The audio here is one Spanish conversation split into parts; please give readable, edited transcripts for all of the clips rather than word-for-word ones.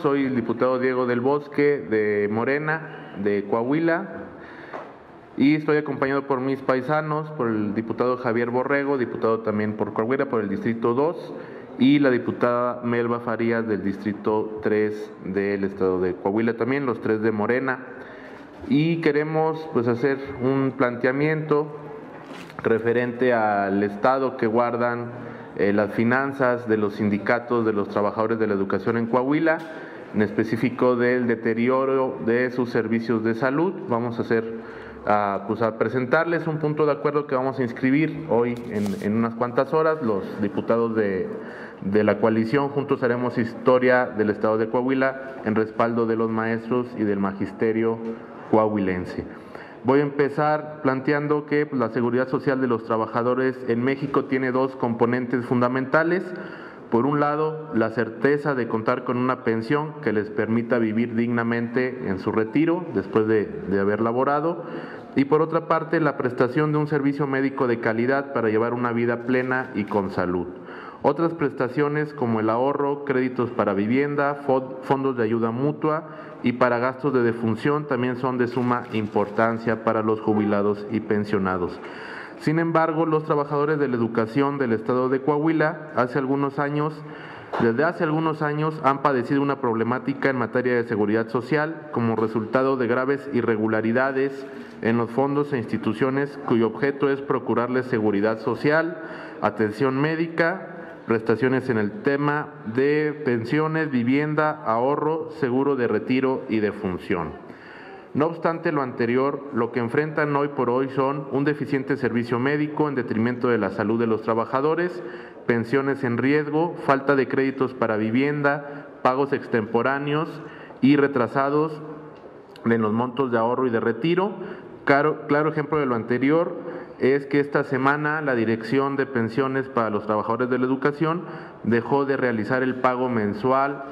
Soy el diputado Diego del Bosque de Morena, de Coahuila, y estoy acompañado por mis paisanos, por el diputado Javier Borrego, diputado también por Coahuila, por el Distrito 2, y la diputada Melba Farías del Distrito 3 del Estado de Coahuila, también los tres de Morena. Y queremos pues hacer un planteamiento referente al estado que guardan las finanzas de los sindicatos de los trabajadores de la educación en Coahuila, en específico del deterioro de sus servicios de salud. Vamos a hacer, a presentarles un punto de acuerdo que vamos a inscribir hoy en unas cuantas horas. Los diputados de la coalición Juntos Haremos Historia del Estado de Coahuila, en respaldo de los maestros y del magisterio coahuilense. Voy a empezar planteando que la seguridad social de los trabajadores en México tiene dos componentes fundamentales. Por un lado, la certeza de contar con una pensión que les permita vivir dignamente en su retiro después de haber laborado. Y por otra parte, la prestación de un servicio médico de calidad para llevar una vida plena y con salud. Otras prestaciones como el ahorro, créditos para vivienda, fondos de ayuda mutua y para gastos de defunción también son de suma importancia para los jubilados y pensionados. Sin embargo, los trabajadores de la educación del Estado de Coahuila desde hace algunos años han padecido una problemática en materia de seguridad social como resultado de graves irregularidades en los fondos e instituciones cuyo objeto es procurarles seguridad social, atención médica, prestaciones en el tema de pensiones, vivienda, ahorro, seguro de retiro y defunción. No obstante lo anterior, lo que enfrentan hoy por hoy son un deficiente servicio médico en detrimento de la salud de los trabajadores, pensiones en riesgo, falta de créditos para vivienda, pagos extemporáneos y retrasados en los montos de ahorro y de retiro. Claro ejemplo de lo anterior es que esta semana la Dirección de Pensiones para los Trabajadores de la Educación dejó de realizar el pago mensual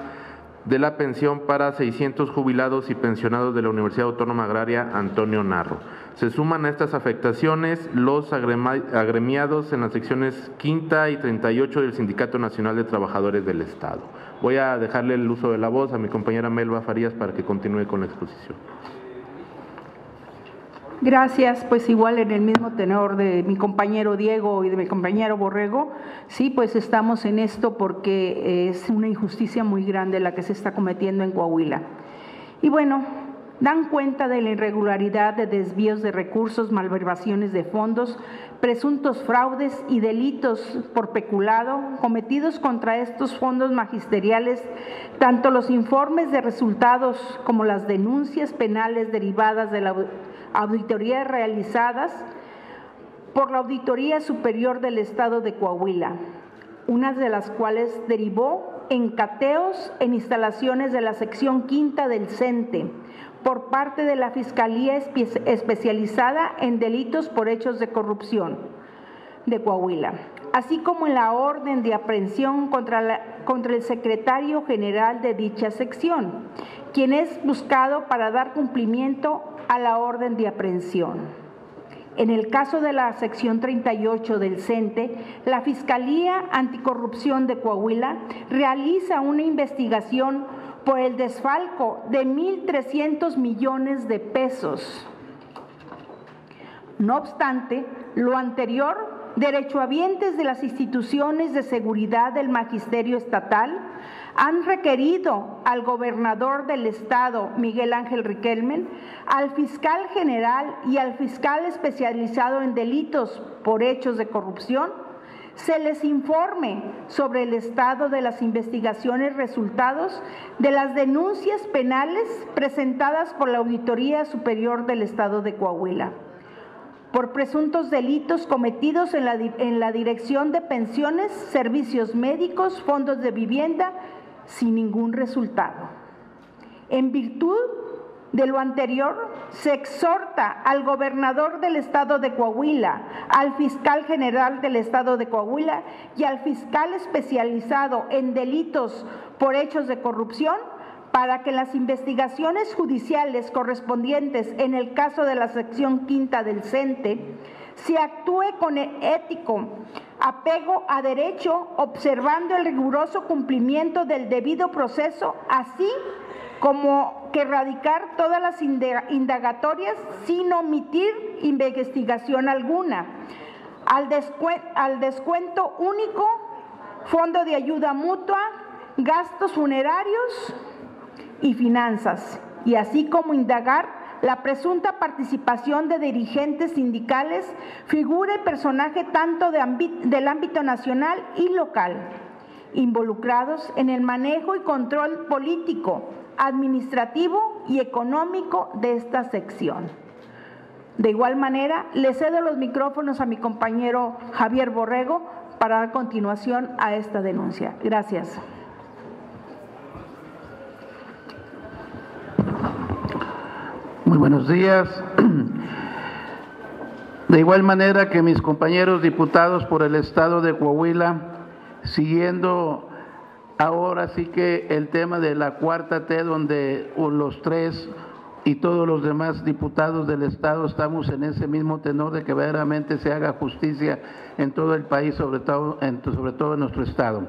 de la pensión para 600 jubilados y pensionados de la Universidad Autónoma Agraria Antonio Narro. Se suman a estas afectaciones los agremiados en las secciones 5 y 38 del Sindicato Nacional de Trabajadores del Estado. Voy a dejarle el uso de la voz a mi compañera Melba Farías para que continúe con la exposición. Gracias, pues igual en el mismo tenor de mi compañero Diego y de mi compañero Borrego, sí, pues estamos en esto porque es una injusticia muy grande la que se está cometiendo en Coahuila. Y bueno, dan cuenta de la irregularidad de desvíos de recursos, malversaciones de fondos, presuntos fraudes y delitos por peculado cometidos contra estos fondos magisteriales, tanto los informes de resultados como las denuncias penales derivadas de la auditorías realizadas por la Auditoría Superior del Estado de Coahuila, una de las cuales derivó en cateos en instalaciones de la sección 5 del CENTE por parte de la Fiscalía Especializada en Delitos por Hechos de Corrupción de Coahuila, así como en la orden de aprehensión contra el secretario general de dicha sección, quien es buscado para dar cumplimiento a la orden de aprehensión. En el caso de la sección 38 del CENTE, la Fiscalía Anticorrupción de Coahuila realiza una investigación por el desfalco de 1.300 millones de pesos. No obstante lo anterior, derechohabientes de las instituciones de seguridad del magisterio estatal han requerido al gobernador del Estado, Miguel Ángel Riquelme, al fiscal general y al fiscal especializado en delitos por hechos de corrupción, se les informe sobre el estado de las investigaciones resultados de las denuncias penales presentadas por la Auditoría Superior del Estado de Coahuila por presuntos delitos cometidos en la Dirección de Pensiones, Servicios Médicos, Fondos de Vivienda, sin ningún resultado. En virtud de lo anterior, se exhorta al gobernador del Estado de Coahuila, al fiscal general del Estado de Coahuila y al fiscal especializado en delitos por hechos de corrupción para que las investigaciones judiciales correspondientes en el caso de la sección 5 del CENTE se actúe con ético apego a derecho, observando el riguroso cumplimiento del debido proceso, así como que erradicar todas las indagatorias sin omitir investigación alguna. Al descuento único, fondo de ayuda mutua, gastos funerarios y finanzas, y así como indagar la presunta participación de dirigentes sindicales, figura y personaje tanto del ámbito nacional y local, involucrados en el manejo y control político, administrativo y económico de esta sección. De igual manera, le cedo los micrófonos a mi compañero Javier Borrego para dar continuación a esta denuncia. Gracias. Muy buenos días. De igual manera que mis compañeros diputados por el Estado de Coahuila, siguiendo ahora sí que el tema de la cuarta T, donde los tres y todos los demás diputados del Estado estamos en ese mismo tenor de que verdaderamente se haga justicia en todo el país, sobre todo en nuestro Estado.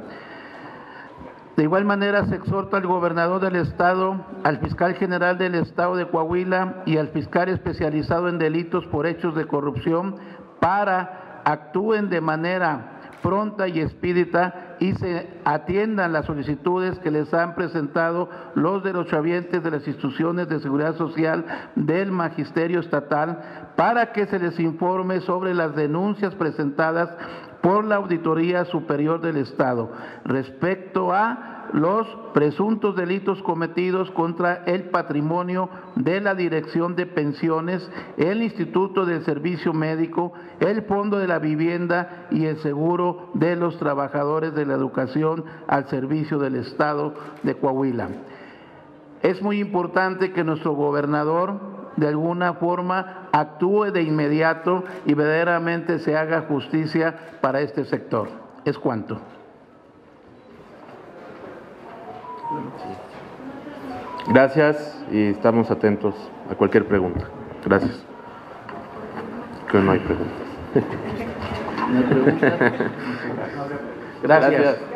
De igual manera se exhorta al gobernador del Estado, al fiscal general del Estado de Coahuila y al fiscal especializado en delitos por hechos de corrupción para actúen de manera pronta y expedita y se atiendan las solicitudes que les han presentado los derechohabientes de las instituciones de seguridad social del magisterio estatal para que se les informe sobre las denuncias presentadas por la Auditoría Superior del Estado respecto a los presuntos delitos cometidos contra el patrimonio de la Dirección de Pensiones, el Instituto del Servicio Médico, el Fondo de la Vivienda y el Seguro de los Trabajadores de la Educación al servicio del Estado de Coahuila. Es muy importante que nuestro gobernador de alguna forma actúe de inmediato y verdaderamente se haga justicia para este sector. Es cuanto. Gracias y estamos atentos a cualquier pregunta. Gracias. Creo que no hay preguntas. Gracias.